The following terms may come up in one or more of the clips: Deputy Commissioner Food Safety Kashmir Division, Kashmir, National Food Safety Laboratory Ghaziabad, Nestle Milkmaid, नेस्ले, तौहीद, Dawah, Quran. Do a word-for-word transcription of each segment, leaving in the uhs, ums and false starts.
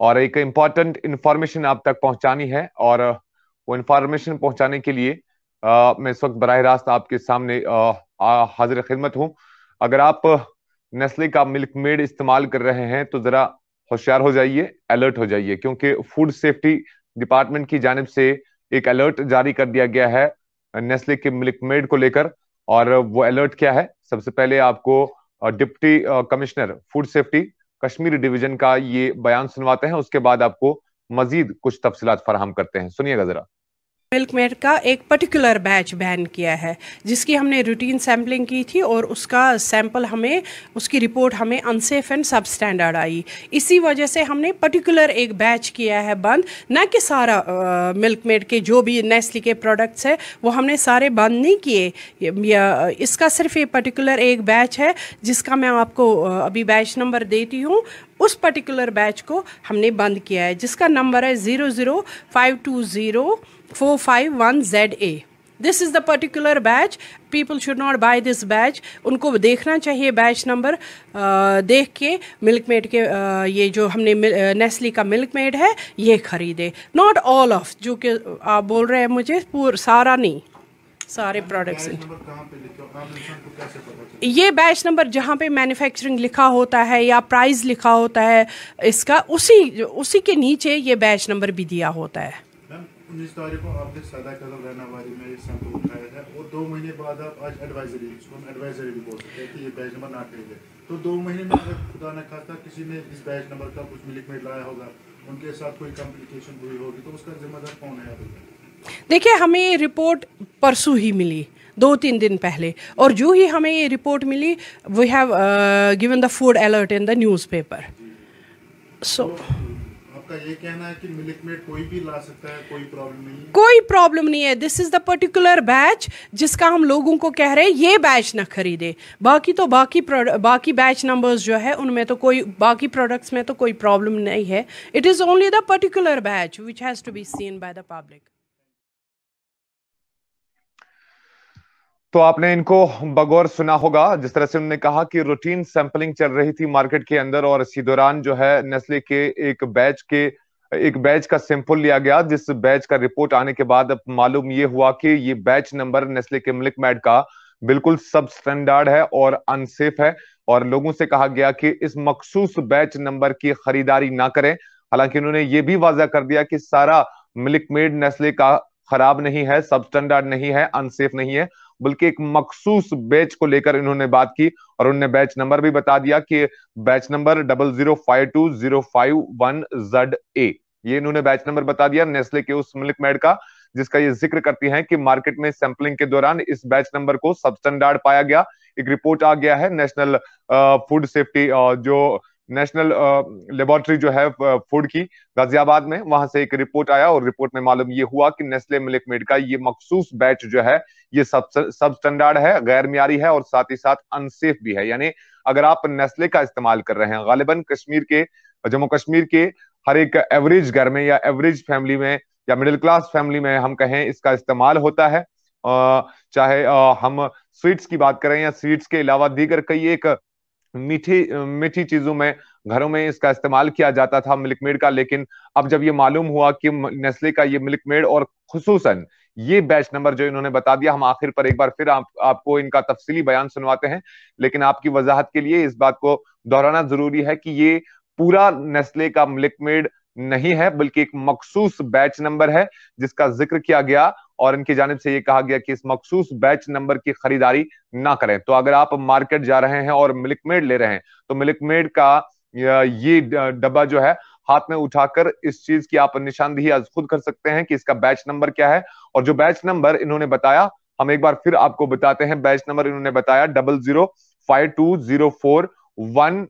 और एक important information आप तक पहुंचानी है, और वो इन्फॉर्मेशन पहुंचाने के लिए आ, मैं इस वक्त बराह रास्त आपके सामने हाजिर खिदमत हूं। अगर आप नेस्ले का मिल्कमेड इस्तेमाल कर रहे हैं तो ज़रा होशियार हो जाइए, अलर्ट हो जाइए, क्योंकि फूड सेफ्टी डिपार्टमेंट की जानिब से एक अलर्ट जारी कर दिया गया है नेस्ले के मिल्कमेड को लेकर। और वो अलर्ट क्या है, सबसे पहले आपको deputy commissioner food safety Kashmir division का ये बयान सुनवाते हैं, उसके बाद आपको मजीद कुछ तफसीलात फराहम करते हैं। सुनिएगा जरा। मिल्कमेड का एक पर्टिकुलर बैच बैन किया है जिसकी हमने रूटीन सैम्पलिंग की थी और उसका सैंपल हमें, उसकी रिपोर्ट हमें अनसेफ एंड सब स्टैंडर्ड आई। इसी वजह से हमने पर्टिकुलर एक बैच किया है बंद, ना कि सारा मिल्कमेड के जो भी नेस्ले के प्रोडक्ट्स है वो हमने सारे बंद नहीं किए। इसका सिर्फ ये पर्टिकुलर एक बैच है जिसका मैं आपको अभी बैच नंबर देती हूँ। उस पर्टिकुलर बैच को हमने बंद किया है जिसका नंबर है zero zero five two zero four five one Z A. This is the particular batch, people should not buy this batch. उनको देखना चाहिए बैच नंबर, देख के मिल्कमेड के आ, ये जो हमने नेस्ले का मिल्कमेड है ये खरीदे। नॉट ऑल ऑफ, जो कि आप बोल रहे हैं मुझे पूरा सारा नहीं, सारे प्रोडक्ट्स। ये बैच नंबर जहाँ पे मैन्युफैक्चरिंग लिखा होता है या प्राइस लिखा होता है इसका, उसी उसी के नीचे ये बैच नंबर भी दिया होता है। उन्नीस तारीख को आपने सादा कदम रहनावारी में एक सैंपल उठाया था और दो महीने बाद आप आज एडवाइजरी, इसको हम एडवाइजरी भी बोलते हैं कि ये बैच नंबर ना खरीदे, तो दो महीने में अगर खुदा न खास्ता किसी ने इस बैच नंबर का कुछ मिल्कमेड लाया होगा, उनके साथ कोई कॉम्प्लिकेशन हुई होगी, तो उसका जिम्मेदार कौन है? देखिए, हमें ये रिपोर्ट परसों ही मिली, दो तीन दिन पहले, और जो ही हमें ये रिपोर्ट मिली we have given the food alert in the newspaper. So आपका ये कहना है कि मिल्कमेड कोई भी ला सकता है, कोई प्रॉब्लम नहीं है? कोई प्रॉब्लम नहीं है। This is the particular batch जिसका हम लोगों को कह रहे हैं ये बैच ना खरीदे। बाकी तो बाकी बाकी बैच नंबर्स जो है उनमें तो कोई, बाकी प्रोडक्ट्स में तो कोई प्रॉब्लम नहीं है। It is only the particular batch which has to be seen by the public. तो आपने इनको बगौर सुना होगा जिस तरह से उन्होंने कहा कि रूटीन सैंपलिंग चल रही थी मार्केट के अंदर, और इसी दौरान जो है नेस्ले के एक बैच के एक बैच का सैंपल लिया गया, जिस बैच का रिपोर्ट आने के बाद अब मालूम ये हुआ कि ये बैच नंबर नेस्ले के मिल्कमेड का बिल्कुल सब स्टैंडर्ड है और अनसेफ है, और लोगों से कहा गया कि इस मखसूस बैच नंबर की खरीदारी ना करें। हालांकि उन्होंने ये भी वाजा कर दिया कि सारा मिल्कमेड नेस्ले का खराब नहीं है, सब स्टैंडर्ड नहीं है, अनसेफ नहीं है, बल्कि एक मखसूस बैच को लेकर इन्होंने बात की, और उन्होंने बैच नंबर भी बता दिया कि batch number double zero five two zero five one Z A, ये इन्होंने बैच नंबर बता दिया नेस्ले के उस मिल्कमेड का जिसका ये जिक्र करती हैं कि मार्केट में सैंपलिंग के दौरान इस बैच नंबर को सब स्टैंडर्ड पाया गया। एक रिपोर्ट आ गया है नेशनल फूड सेफ्टी, जो नेशनल लेबोरेटरी जो है फूड की गाजियाबाद में, वहां से एक रिपोर्ट आया और रिपोर्ट में मालूम ये हुआ कि नेस्ले मिल्कमेड का ये मखसूस बैच जो है ये सब सब स्टैंडर्ड है, गैर मियारी है, और साथ ही साथ अनसेफ भी है। यानी अगर आप नेस्ले का इस्तेमाल कर रहे हैं, गालिबन कश्मीर के, जम्मू कश्मीर के हर एक एवरेज घर में या एवरेज फैमिली में या मिडिल क्लास फैमिली में हम कहें इसका इस्तेमाल होता है, चाहे हम स्वीट्स की बात करें या स्वीट्स के अलावा दीगर कई एक मीठी मीठी चीजों में घरों में इसका इस्तेमाल किया जाता था मिल्कमेड का। लेकिन अब जब ये मालूम हुआ कि नेस्ले का ये मिल्कमेड और खुसूसन ये बैच नंबर जो इन्होंने बता दिया, हम आखिर पर एक बार फिर आप, आपको इनका तफसीली बयान सुनवाते हैं, लेकिन आपकी वजाहत के लिए इस बात को दोहराना जरूरी है कि ये पूरा नेस्ले का मिल्कमेड नहीं है, बल्कि एक मखसूस बैच नंबर है जिसका जिक्र किया गया, और इनकी जानिब से ये कहा गया कि इस मखसूस बैच नंबर की खरीदारी ना करें। तो अगर आप मार्केट जा रहे हैं और मिल्कमेड ले रहे हैं तो मिल्कमेड का ये डब्बा जो है हाथ में उठाकर इस चीज की आप निशानदेही आज खुद कर सकते हैं कि इसका बैच नंबर क्या है। और जो बैच नंबर इन्होंने बताया, हम एक बार फिर आपको बताते हैं, बैच नंबर इन्होंने बताया double zero five two zero four one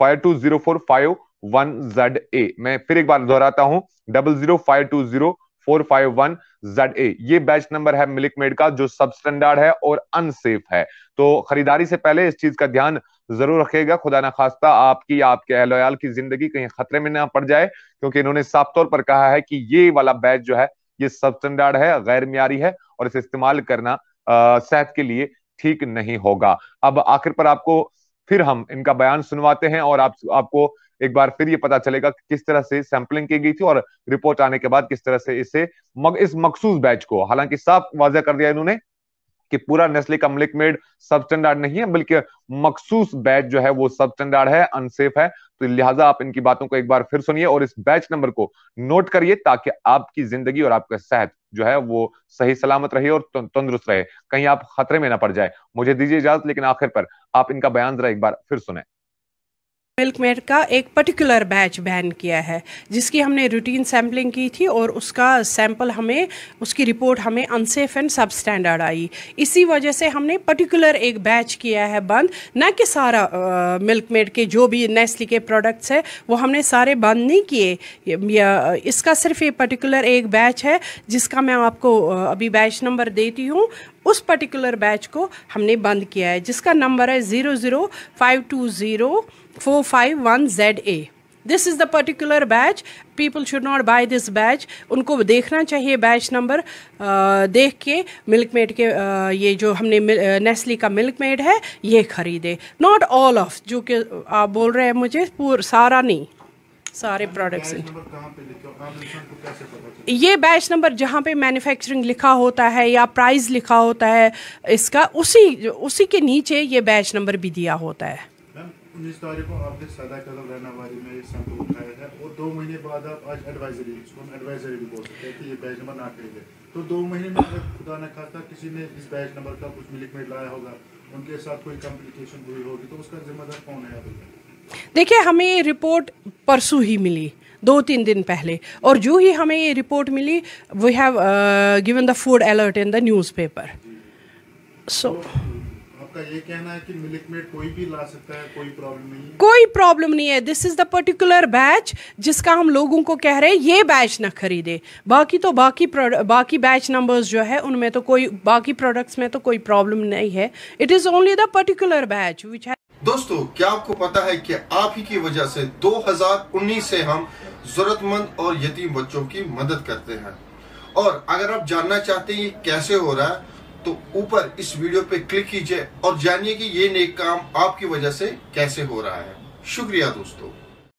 five two zero four five one Z A. मैं फिर एक बार दोहराता हूं, double zero five two zero four five one Z A, ये बैच नंबर है मिल्कमेड का जो सब स्टैंडर्ड है और अनसेफ है। तो खरीदारी से पहले इस चीज का ध्यान जरूर रखिएगा, खुदा ना खास्ता आपकी या आपके अहल वयाल की जिंदगी कहीं खतरे में ना पड़ जाए, क्योंकि इन्होंने साफ तौर पर कहा है कि ये वाला बैच जो है ये सब स्टैंडर्ड है, गैर मियारी है, और इसे इस्तेमाल करना सेहत के लिए ठीक नहीं होगा। अब आखिर पर आपको फिर हम इनका बयान सुनवाते हैं और आप आपको एक बार फिर ये पता चलेगा कि किस तरह से सैंपलिंग की गई थी और रिपोर्ट आने के बाद किस तरह से इसे मग, इस मखसूस बैच को, हालांकि साफ वाजह कर दिया इन्होंने कि पूरा नेस्ले का मिल्कमेड सब स्टैंडर्ड नहीं है, बल्कि मखसूस बैच जो है वो सब स्टैंडर्ड है, अनसेफ है। तो लिहाजा आप इनकी बातों को एक बार फिर सुनिए और इस बैच नंबर को नोट करिए ताकि आपकी जिंदगी और आपका सेहत जो है वो सही सलामत रहे और तंदुरुस्त रहे, कहीं आप खतरे में ना पड़ जाए। मुझे दीजिए इजाजत, लेकिन आखिर पर आप इनका बयान जरा एक बार फिर सुने। मिल्कमेड का एक पर्टिकुलर बैच बैन किया है जिसकी हमने रूटीन सैम्पलिंग की थी और उसका सैंपल हमें, उसकी रिपोर्ट हमें अनसेफ एंड सब स्टैंडर्ड आई। इसी वजह से हमने पर्टिकुलर एक बैच किया है बंद, ना कि सारा मिल्कमेड के जो भी नेस्ले के प्रोडक्ट्स है वो हमने सारे बंद नहीं किए। इसका सिर्फ ये पर्टिकुलर एक बैच है जिसका मैं आपको अभी बैच नंबर देती हूँ, उस पर्टिकुलर बैच को हमने बंद किया है जिसका नंबर है zero zero five two zero four five one Z A. This is the particular batch, people should not buy this batch. उनको देखना चाहिए बैच नंबर, देख के मिल्कमेड के आ, ये जो हमने नेस्ले का मिल्कमेड है ये खरीदे। नॉट ऑल ऑफ, जो कि आप बोल रहे हैं मुझे पूरा सारा नहीं, सारे प्रोडक्ट्स। ये बैच नंबर जहाँ पे मैन्युफैक्चरिंग लिखा होता है या प्राइस लिखा होता है इसका, उसी उसी के नीचे ये बैच नंबर भी दिया होता है। उन्नीस तारीख को आपने सादा कदम रहनावारी में ये सैंपल उठाया है और दो महीने बाद आप आज एडवाइजरी, इसको हम एडवाइजरी भी बोल सकते हैं कि ये बैच नंबर ना खरीदे, तो दो महीने में अगर खुदा न खास्ता किसी ने इस बैच नंबर का कुछ मिल्कमेड लाया होगा, उनके साथ कोई कॉम्प्लिकेशन हुई होगी, तो उसका जिम्मेदार कौन है? देखिए, हमें ये रिपोर्ट परसों ही मिली, दो तीन दिन पहले, और जो ही हमें ये रिपोर्ट मिली we have given the food alert in the newspaper. So आपका ये कहना है कि मिल्कमेड कोई भी ला सकता है, कोई प्रॉब्लम नहीं है? कोई प्रॉब्लम नहीं है। This is the particular batch जिसका हम लोगों को कह रहे हैं ये बैच ना खरीदे। बाकी तो बाकी बाकी बैच नंबर्स जो है उनमें तो कोई, बाकी प्रोडक्ट्स में तो कोई प्रॉब्लम नहीं है। It is only the particular batch which. दोस्तों, क्या आपको पता है कि आप ही की वजह से दो हज़ार उन्नीस से हम जरूरतमंद और यतीम बच्चों की मदद करते हैं, और अगर आप जानना चाहते हैं ये कैसे हो रहा है तो ऊपर इस वीडियो पे क्लिक कीजिए और जानिए कि ये नेक काम आपकी वजह से कैसे हो रहा है। शुक्रिया दोस्तों।